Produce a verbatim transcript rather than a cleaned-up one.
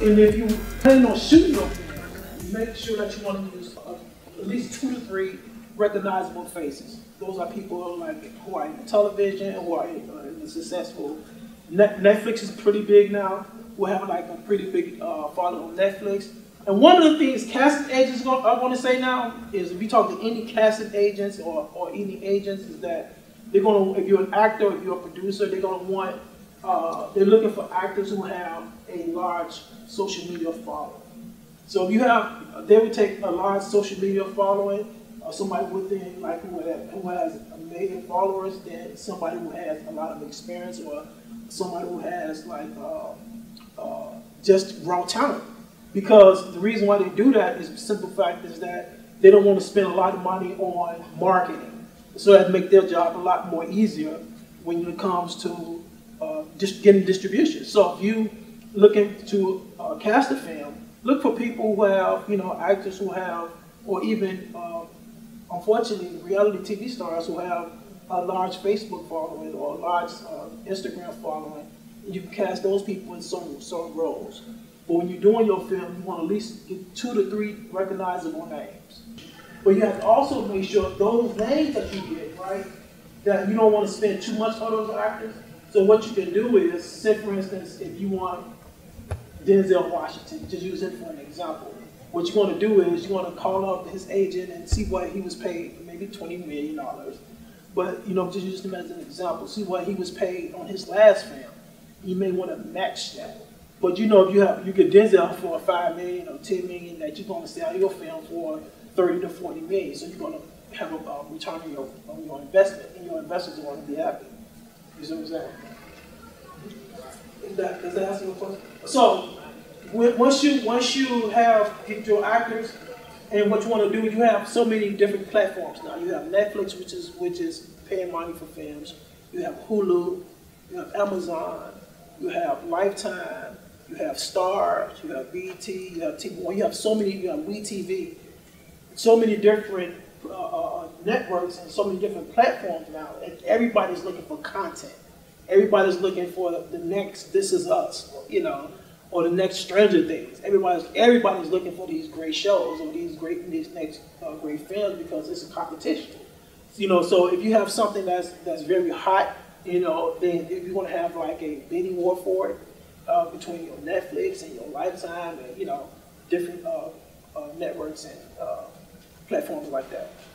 And if you plan on shooting them, make sure that you want to use uh, at least two to three recognizable faces. Those are people like who are in television and who are in, uh, in the successful. Net Netflix is pretty big now. We have like a pretty big uh, following on Netflix. And one of the things casting agents gonna, I want to say now is, if you talk to any casting agents or, or any agents, is that they're gonna, if you're an actor, if you're a producer, they're gonna want, uh, they're looking for actors who have a large social media following. So if you have, they would take a large social media following, or somebody within like who has, who has a million followers, then somebody who has a lot of experience, or somebody who has like uh, uh, just raw talent. Because the reason why they do that is the simple fact is that they don't want to spend a lot of money on marketing. So that makes their job a lot more easier when it comes to uh, just getting distribution. So if you looking to uh, cast a film, look for people who have, you know, actors who have, or even, uh, unfortunately, reality T V stars who have a large Facebook following or a large uh, Instagram following. You can cast those people in certain, certain roles. But when you're doing your film, you want to at least get two to three recognizable names. But you have to also make sure those names that you get, right, that you don't want to spend too much on those actors. So what you can do is, say for instance, if you want Denzel Washington, just use it for an example. What you want to do is you want to call up his agent and see what he was paid, maybe twenty million dollars. But, you know, just use him as an example. See what he was paid on his last film. You may want to match that. But you know, if you have, you get Denzel for five million dollars or ten million dollars, that you're going to sell your film for thirty to forty million dollars. So you're going to have a uh, return on your, on your investment, and your investors are going to be happy. You see what I'm saying? That, does that answer your question? So when, once you once you have get your actors, and what you want to do, you have so many different platforms now. You have Netflix, which is which is paying money for films. You have Hulu. You have Amazon. You have Lifetime. You have Star. You have B E T. You have T one. You have so many. You have WeTV. So many different uh, networks and so many different platforms now. And everybody's looking for content. Everybody's looking for the next This Is Us, you know, or the next Stranger Things. Everybody's everybody's looking for these great shows or these great these next uh, great films, because it's a competition, you know. So if you have something that's that's very hot, you know, then you're going to have like a bidding war for it uh, between your Netflix and your Lifetime and, you know, different uh, uh, networks and uh, platforms like that.